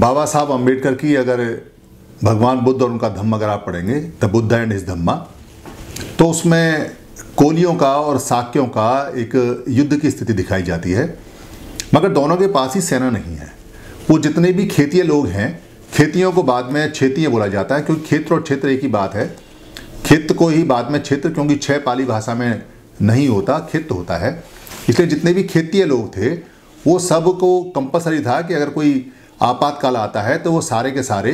बाबा साहब अम्बेडकर की अगर भगवान बुद्ध और उनका धम्म अगर आप पढ़ेंगे द बुद्ध एंड इस धम्मा, तो उसमें कोलियों का और साक्यों का एक युद्ध की स्थिति दिखाई जाती है, मगर दोनों के पास ही सेना नहीं है। वो जितने भी खेतीय लोग हैं, खेतियों को बाद में क्षेत्रीय बोला जाता है क्योंकि क्षेत्र और क्षेत्र एक ही बात है। खेत को ही बाद में क्षेत्र, क्योंकि छह पाली भाषा में नहीं होता, खेत होता है। इसलिए जितने भी खेतीय लोग थे वो सबको कंपलसरी था कि अगर कोई आपातकाल आता है तो वो सारे के सारे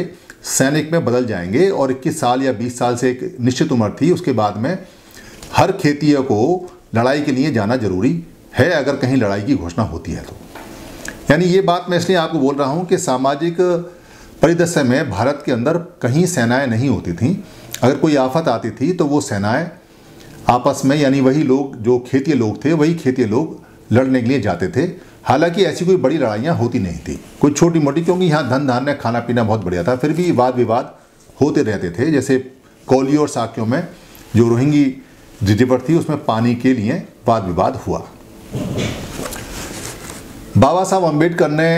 सैनिक में बदल जाएंगे। और 21 साल या 20 साल से एक निश्चित उम्र थी, उसके बाद में हर खेतीय को लड़ाई के लिए जाना जरूरी है अगर कहीं लड़ाई की घोषणा होती है तो। यानी ये बात मैं इसलिए आपको बोल रहा हूँ कि सामाजिक परिदृश्य में भारत के अंदर कहीं सेनाएं नहीं होती थीं। अगर कोई आफत आती थी तो वो सेनाएं आपस में, यानी वही लोग जो खेतीय लोग थे, वही खेतीय लोग लड़ने के लिए जाते थे। हालांकि ऐसी कोई बड़ी लड़ाइयाँ होती नहीं थी, कोई छोटी मोटी, क्योंकि यहाँ धन धान्य खाना पीना बहुत बढ़िया था। फिर भी वाद विवाद होते रहते थे। जैसे कोलियों और साक्यों में जो रोहिंगी रिवर थी उसमें पानी के लिए वाद विवाद हुआ। बाबा साहब अम्बेडकर ने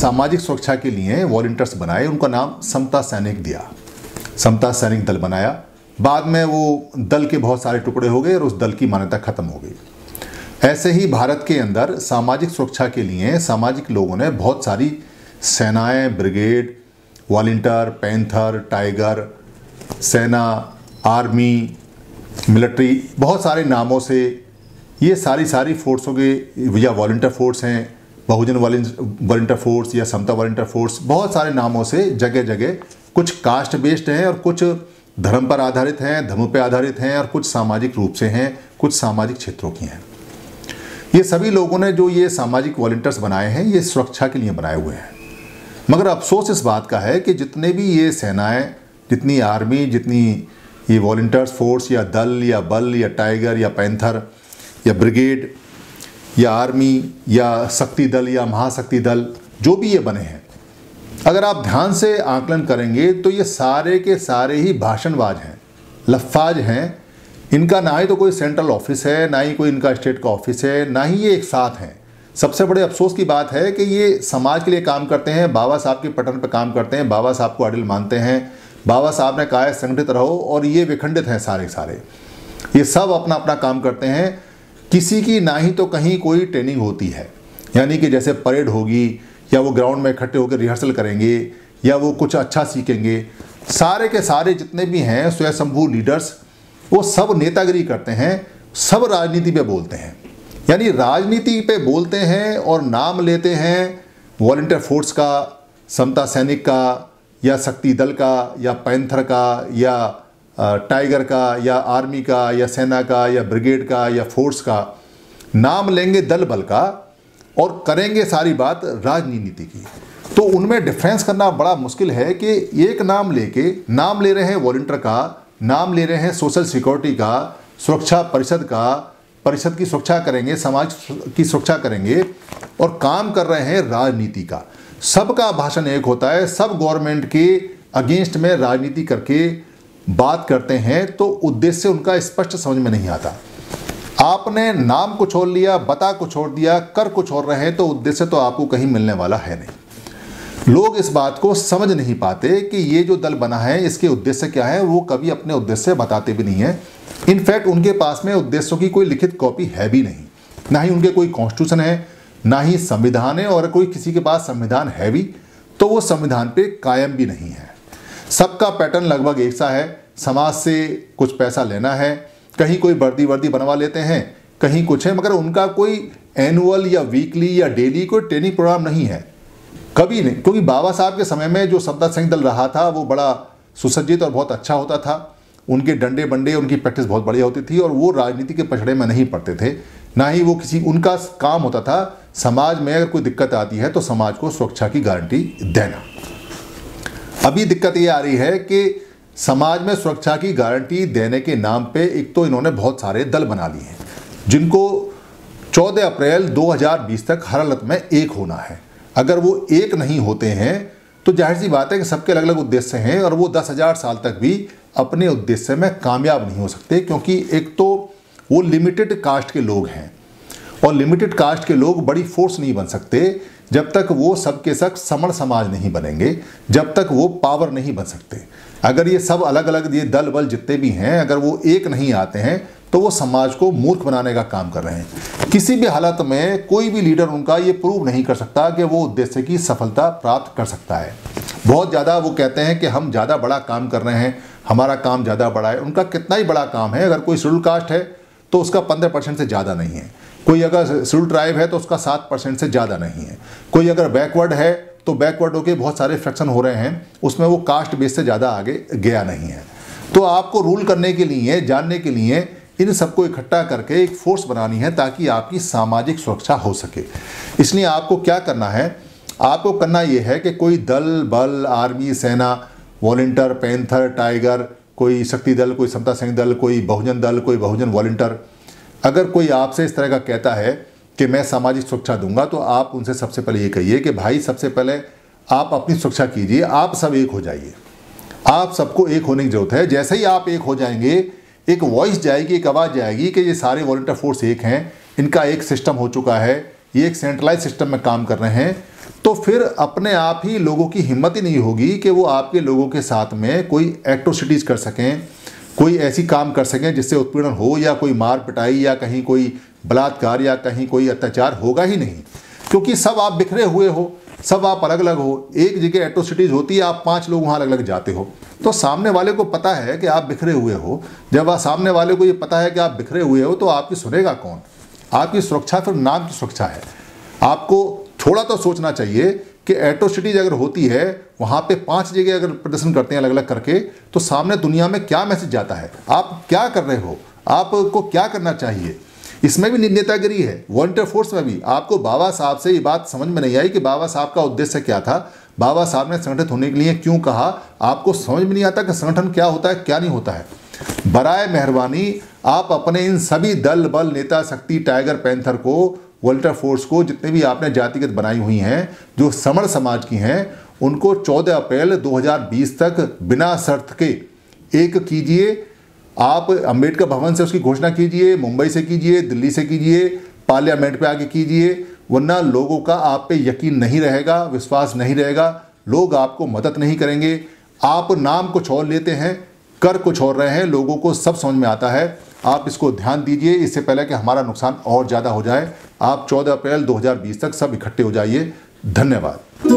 सामाजिक सुरक्षा के लिए वॉलंटियर्स बनाए, उनका नाम समता सैनिक दिया, समता सैनिक दल बनाया। बाद में वो दल के बहुत सारे टुकड़े हो गए और उस दल की मान्यता खत्म हो गई। ऐसे ही भारत के अंदर सामाजिक सुरक्षा के लिए सामाजिक लोगों ने बहुत सारी सेनाएं, ब्रिगेड, वॉलंटियर, पैंथर, टाइगर, सेना, आर्मी, मिलिट्री, बहुत सारे नामों से ये सारी फोर्सों के, या वॉलंटियर फोर्स हैं, बहुजन वॉलंटियर फोर्स या समता वॉलंटियर फोर्स, बहुत सारे नामों से जगह जगह, कुछ कास्ट बेस्ड हैं और कुछ धर्म पर आधारित हैं, धर्म पर आधारित हैं, और कुछ सामाजिक रूप से हैं, कुछ सामाजिक क्षेत्रों की हैं। ये सभी लोगों ने जो ये सामाजिक वॉलंटियर्स बनाए हैं ये सुरक्षा के लिए बनाए हुए हैं। मगर अफसोस इस बात का है कि जितने भी ये सेनाएं, जितनी आर्मी, जितनी ये वॉलंटियर्स फोर्स या दल या बल या टाइगर या पैंथर या ब्रिगेड या आर्मी या शक्ति दल या महाशक्ति दल, जो भी ये बने हैं, अगर आप ध्यान से आकलन करेंगे तो ये सारे के सारे ही भाषणबाज हैं, लफाज हैं। इनका ना ही तो कोई सेंट्रल ऑफिस है, ना ही कोई इनका स्टेट का ऑफिस है, ना ही ये एक साथ हैं। सबसे बड़े अफसोस की बात है कि ये समाज के लिए काम करते हैं, बाबा साहब के पैटर्न पर काम करते हैं, बाबा साहब को आइडल मानते हैं, बाबा साहब ने कहा है संगठित रहो, और ये विखंडित हैं। सारे सारे ये सब अपना अपना काम करते हैं। किसी की ना ही तो कहीं कोई ट्रेनिंग होती है, यानी कि जैसे परेड होगी या वो ग्राउंड में इकट्ठे होकर रिहर्सल करेंगे या वो कुछ अच्छा सीखेंगे। सारे के सारे जितने भी हैं स्वयंभू लीडर्स, वो सब नेतागिरी करते हैं, सब राजनीति पे बोलते हैं, यानी राजनीति पे बोलते हैं और नाम लेते हैं वॉलंटियर फोर्स का, समता सैनिक का, या शक्ति दल का, या पैंथर का, या टाइगर का, या आर्मी का, या सेना का, या ब्रिगेड का, या फोर्स का। नाम लेंगे दल बल का और करेंगे सारी बात राजनीति की। तो उनमें डिफरेंस करना बड़ा मुश्किल है कि एक नाम लेके, नाम ले रहे हैं वॉलंटियर का, नाम ले रहे हैं सोशल सिक्योरिटी का, सुरक्षा परिषद का, परिषद की सुरक्षा करेंगे, समाज की सुरक्षा करेंगे, और काम कर रहे हैं राजनीति का। सबका भाषण एक होता है, सब गवर्नमेंट के अगेंस्ट में राजनीति करके बात करते हैं, तो उद्देश्य उनका स्पष्ट समझ में नहीं आता। आपने नाम कुछ और लिया, बता कुछ और दिया, कर कुछ और रहे, तो उद्देश्य तो आपको कहीं मिलने वाला है नहीं। लोग इस बात को समझ नहीं पाते कि ये जो दल बना है इसके उद्देश्य क्या है। वो कभी अपने उद्देश्य बताते भी नहीं है। इनफैक्ट उनके पास में उद्देश्यों की कोई लिखित कॉपी है भी नहीं, ना ही उनके कोई कॉन्स्टिट्यूशन है, ना ही संविधान है, और कोई किसी के पास संविधान है भी तो वो संविधान पे कायम भी नहीं है। सबका पैटर्न लगभग एक सा है। समाज से कुछ पैसा लेना है, कहीं कोई वर्दी बनवा लेते हैं, कहीं कुछ है, मगर उनका कोई एनुअल या वीकली या डेली कोई ट्रेनिंग प्रोग्राम नहीं है, कभी नहीं। क्योंकि बाबा साहब के समय में जो समता सैनिक दल रहा था वो बड़ा सुसज्जित और बहुत अच्छा होता था। उनके डंडे बंडे, उनकी प्रैक्टिस बहुत बढ़िया होती थी, और वो राजनीति के पछड़े में नहीं पड़ते थे, ना ही वो किसी, उनका काम होता था समाज में अगर कोई दिक्कत आती है तो समाज को सुरक्षा की गारंटी देना। अभी दिक्कत ये आ रही है कि समाज में सुरक्षा की गारंटी देने के नाम पे एक तो इन्होंने बहुत सारे दल बना लिए हैं, जिनको 14 अप्रैल 2020 तक हर हालत में एक होना है। अगर वो एक नहीं होते हैं तो जाहिर सी बात है कि सबके अलग अलग उद्देश्य हैं, और वो 10,000 साल तक भी अपने उद्देश्य में कामयाब नहीं हो सकते, क्योंकि एक तो वो लिमिटेड कास्ट के लोग हैं, और लिमिटेड कास्ट के लोग बड़ी फोर्स नहीं बन सकते जब तक वो सबके सब समण समाज नहीं बनेंगे, जब तक वो पावर नहीं बन सकते। अगर ये सब अलग अलग ये दल बल जितने भी हैं, अगर वो एक नहीं आते हैं तो वो समाज को मूर्ख बनाने का काम कर रहे हैं। किसी भी हालत में कोई भी लीडर उनका ये प्रूव नहीं कर सकता कि वो उद्देश्य की सफलता प्राप्त कर सकता है। बहुत ज़्यादा वो कहते हैं कि हम ज़्यादा बड़ा काम कर रहे हैं, हमारा काम ज़्यादा बड़ा है। उनका कितना ही बड़ा काम है, अगर कोई शेड्यूल कास्ट है तो उसका 15% से ज़्यादा नहीं है, कोई अगर शेड्यूल ट्राइब है तो उसका 7% से ज़्यादा नहीं है, कोई अगर बैकवर्ड है तो बैकवर्ड होकर बहुत सारे फ्रैक्शन हो रहे हैं, उसमें वो कास्ट बेस से ज़्यादा आगे गया नहीं है। तो आपको रूल करने के लिए, जानने के लिए इन सबको इकट्ठा करके एक फोर्स बनानी है ताकि आपकी सामाजिक सुरक्षा हो सके। इसलिए आपको क्या करना है, आपको करना ये है कि कोई दल बल, आर्मी, सेना, वॉलंटियर, पैंथर, टाइगर, कोई शक्ति दल, कोई समता सैनिक दल, कोई बहुजन वॉलंटियर, अगर कोई आपसे इस तरह का कहता है कि मैं सामाजिक सुरक्षा दूंगा तो आप उनसे सबसे पहले ये कहिए कि भाई सबसे पहले आप अपनी सुरक्षा कीजिए, आप सब एक हो जाइए, आप सबको एक होने की जरूरत है। जैसे ही आप एक हो जाएंगे, एक वॉइस जाएगी, एक आवाज़ जाएगी कि ये सारे वॉलंटियर फोर्स एक हैं, इनका एक सिस्टम हो चुका है, ये एक सेंट्रलाइज सिस्टम में काम कर रहे हैं, तो फिर अपने आप ही लोगों की हिम्मत ही नहीं होगी कि वो आपके लोगों के साथ में कोई एक्ट्रोसिटीज़ कर सकें, कोई ऐसी काम कर सकें जिससे उत्पीड़न हो या कोई मार पिटाई या कहीं कोई बलात्कार या कहीं कोई अत्याचार होगा ही नहीं, क्योंकि सब आप बिखरे हुए हो, सब आप अलग अलग हो। एक जगह एट्रोसिटीज़ होती है, आप 5 लोग वहाँ अलग अलग जाते हो, तो सामने वाले को पता है कि आप बिखरे हुए हो। जब आप सामने वाले को ये पता है कि आप बिखरे हुए हो तो आपकी सुनेगा कौन, आपकी सुरक्षा फिर नाम की सुरक्षा है। आपको थोड़ा तो सोचना चाहिए कि एट्रोसिटीज़ अगर होती है, वहाँ पे 5 जगह अगर प्रदर्शन करते हैं अलग अलग करके, तो सामने दुनिया में क्या मैसेज जाता है, आप क्या कर रहे हो, आपको क्या करना चाहिए। इसमें भी नेतागिरी है, वॉलंटियर फोर्स में भी। आपको बाबा साहब से ये बात समझ में नहीं आई कि बाबा साहब का उद्देश्य क्या था, बाबा साहब ने संगठित होने के लिए क्यों कहा, आपको समझ में नहीं आता कि संगठन क्या होता है, क्या नहीं होता है। बराए मेहरबानी आप अपने इन सभी दल बल, नेता, शक्ति, टाइगर, पैंथर को, वॉलंटियर फोर्स को, जितने भी आपने जातिगत बनाई हुई हैं जो समण समाज की हैं, उनको 14 अप्रैल 2020 तक बिना शर्त के एक कीजिए। आप अम्बेडकर भवन से उसकी घोषणा कीजिए, मुंबई से कीजिए, दिल्ली से कीजिए, पार्लियामेंट पे आके कीजिए, वरना लोगों का आप पे यकीन नहीं रहेगा, विश्वास नहीं रहेगा, लोग आपको मदद नहीं करेंगे। आप नाम कुछ और लेते हैं, कर कुछ और रहे हैं, लोगों को सब समझ में आता है। आप इसको ध्यान दीजिए, इससे पहले कि हमारा नुकसान और ज़्यादा हो जाए। आप 14 अप्रैल 2020 तक सब इकट्ठे हो जाइए। धन्यवाद।